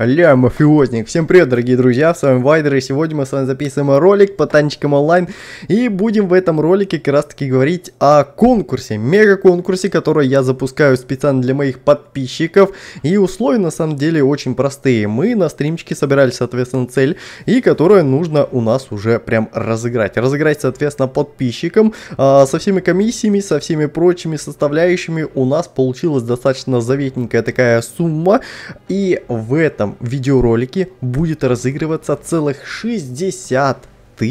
Аля, мафиозник. Всем привет, дорогие друзья, с вами Вайдер, и сегодня мы с вами записываем ролик по танчикам онлайн. И будем в этом ролике как раз таки говорить о конкурсе, мега-конкурсе, который я запускаю специально для моих подписчиков. И условия на самом деле очень простые. Мы на стримчике собирали, соответственно, цель, и которую нужно у нас уже прям разыграть. Разыграть, соответственно, подписчикам со всеми комиссиями, со всеми прочими составляющими. У нас получилась достаточно заветненькая такая сумма. И в этом видеоролике будет разыгрываться целых 60 000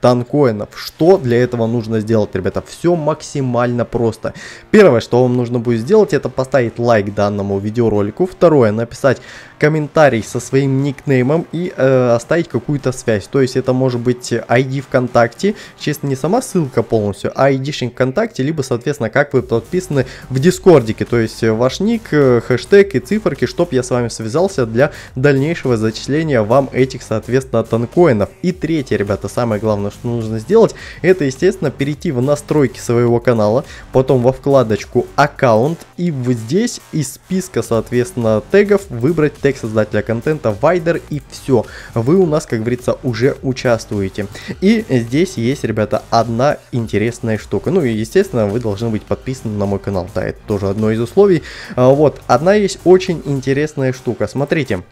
танкоинов. Что для этого нужно сделать, ребята? Все максимально просто. Первое, что вам нужно будет сделать, это поставить лайк данному видеоролику. Второе, написать комментарий со своим никнеймом и оставить какую-то связь. То есть это может быть ID ВКонтакте, честно, не сама ссылка полностью, а ID-шник ВКонтакте, либо, соответственно, как вы подписаны в Дискордике. То есть ваш ник, хэштег и циферки, чтоб я с вами связался для дальнейшего зачисления вам этих, соответственно, танкоинов. И третье, ребята, самое главное, что нужно сделать, это, естественно, перейти в настройки своего канала, потом во вкладочку аккаунт, и вот здесь из списка, соответственно, тегов выбрать тег создателя контента Вайдер, и все, вы у нас, как говорится, уже участвуете. И здесь есть, ребята, одна интересная штука. Ну и, естественно, вы должны быть подписаны на мой канал, да, это тоже одно из условий. Вот одна есть очень интересная штука, смотрите.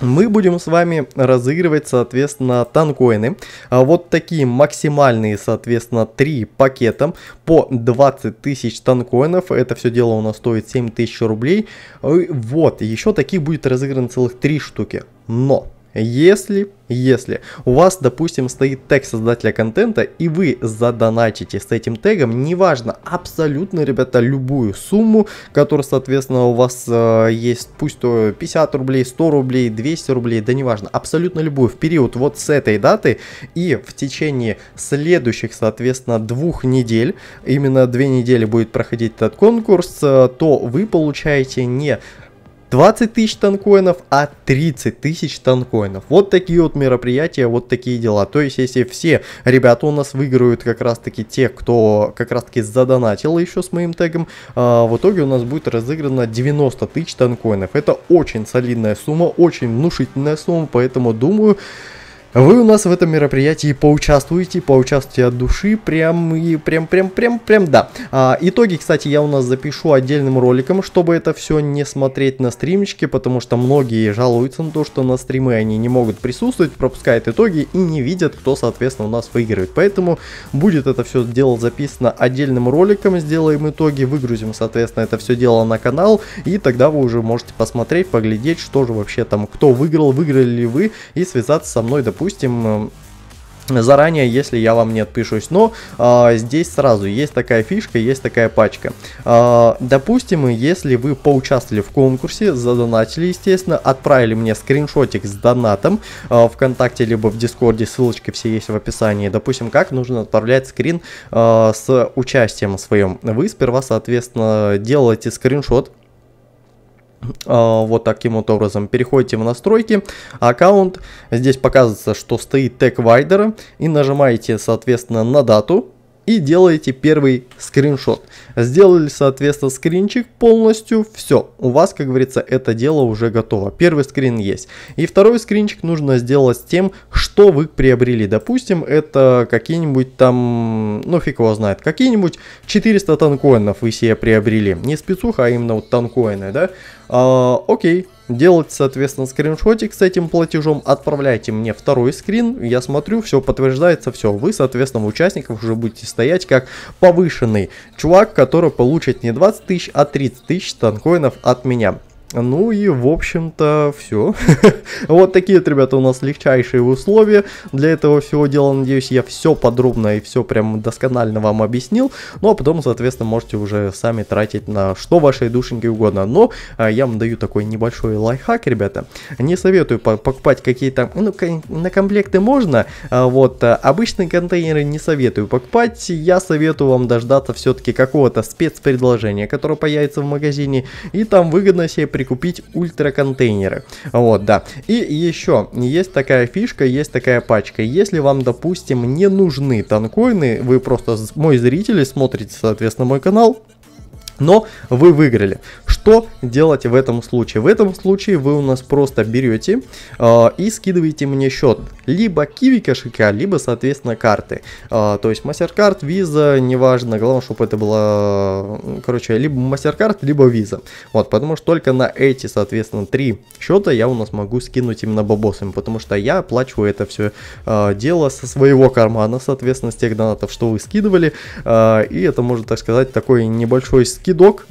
Мы будем с вами разыгрывать, соответственно, танкоины. Вот такие максимальные, соответственно, 3 пакета по 20 000 танкоинов. Это все дело у нас стоит 7000 рублей. Вот, еще таких будет разыграно целых 3 штуки. Но если у вас, допустим, стоит тег создателя контента, и вы задонатите с этим тегом, неважно, абсолютно, ребята, любую сумму, которая, соответственно, у вас есть, пусть 50 рублей, 100 рублей, 200 рублей, да неважно, абсолютно любую, в период вот с этой даты и в течение следующих, соответственно, 2 недель, именно 2 недели будет проходить этот конкурс, то вы получаете не 20 000 танкоинов, а 30 000 танкоинов. Вот такие вот мероприятия, вот такие дела. То есть, если все ребята у нас выиграют как раз таки те, кто как раз таки задонатил еще с моим тегом, в итоге у нас будет разыграно 90 000 танкоинов. Это очень солидная сумма, очень внушительная сумма, поэтому думаю, вы у нас в этом мероприятии поучаствуйте от души, прям, да. Итоги, кстати, я у нас запишу отдельным роликом, чтобы это все не смотреть на стримчике, потому что многие жалуются на то, что на стримы они не могут присутствовать, пропускают итоги и не видят, кто, соответственно, у нас выигрывает. Поэтому будет это все дело записано отдельным роликом, сделаем итоги, выгрузим, соответственно, это все дело на канал, и тогда вы уже можете посмотреть, поглядеть, что же вообще там, кто выиграл, выиграли ли вы, и связаться со мной, допустим, заранее, если я вам не отпишусь. Но здесь сразу есть такая фишка, есть такая пачка. Допустим, если вы поучаствовали в конкурсе, задонатили, естественно, отправили мне скриншотик с донатом ВКонтакте, либо в Дискорде, ссылочки все есть в описании. Допустим, как нужно отправлять скрин с участием своим. Вы сперва, соответственно, делаете скриншот. Вот таким вот образом переходите в настройки, аккаунт, здесь показывается, что стоит тег Вайдера, и нажимаете, соответственно, на дату и делаете первый скриншот. Сделали, соответственно, скринчик полностью, все, у вас, как говорится, это дело уже готово. Первый скрин есть. И второй скринчик нужно сделать с тем, что вы приобрели. Допустим, это какие-нибудь там, ну фиг его знает, какие-нибудь 400 танкоинов вы себе приобрели. Не спецуха, а именно вот танкоины, да? Окей. Делайте, соответственно, скриншотик с этим платежом, отправляйте мне второй скрин, я смотрю, все подтверждается, все, вы, соответственно, участников уже будете стоять как повышенный чувак, который получит не 20 000, а 30 000 танкоинов от меня. Ну и, в общем-то, все. Вот такие, ребята, у нас легчайшие условия для этого всего дела. Надеюсь, я все подробно и все прям досконально вам объяснил. Ну, а потом, соответственно, можете уже сами тратить на что вашей душеньке угодно. Но я вам даю такой небольшой лайфхак, ребята. Не советую покупать какие-то... Ну, на комплекты можно. Вот, обычные контейнеры не советую покупать. Я советую вам дождаться все-таки какого-то спецпредложения, которое появится в магазине. И там выгодно себе прикупить прикупить ультраконтейнеры. Вот, да. И еще есть такая фишка, есть такая пачка. Если вам, допустим, не нужны танкоины, вы просто мой зритель, смотрите, соответственно, мой канал, но вы выиграли. Что делать в этом случае? В этом случае вы у нас просто берете и скидываете мне счет. Либо киви кошелька, либо, соответственно, карты. То есть MasterCard, Visa, неважно. Главное, чтобы это было, короче, либо MasterCard, либо Visa. Вот, потому что только на эти, соответственно, три счета я у нас могу скинуть именно бабосами. Потому что я оплачиваю это все дело со своего кармана, соответственно, с тех донатов, что вы скидывали. И это, можно так сказать, такой небольшой скидок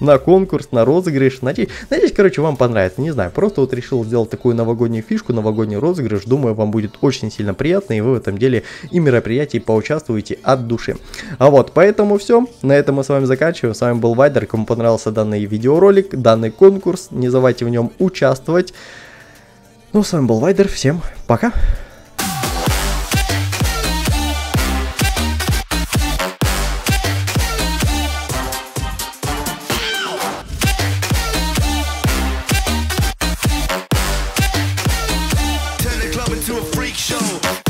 на конкурс, на розыгрыш. Надеюсь, короче, вам понравится. Не знаю, просто вот решил сделать такую новогоднюю фишку, новогодний розыгрыш. Думаю, вам будет очень сильно приятно, и вы в этом деле и мероприятии поучаствуете от души. А вот, поэтому все. На этом мы с вами заканчиваем. С вами был Вайдер. Кому понравился данный видеоролик, данный конкурс, не забывайте в нем участвовать. Ну, с вами был Вайдер. Всем пока. To a freak show.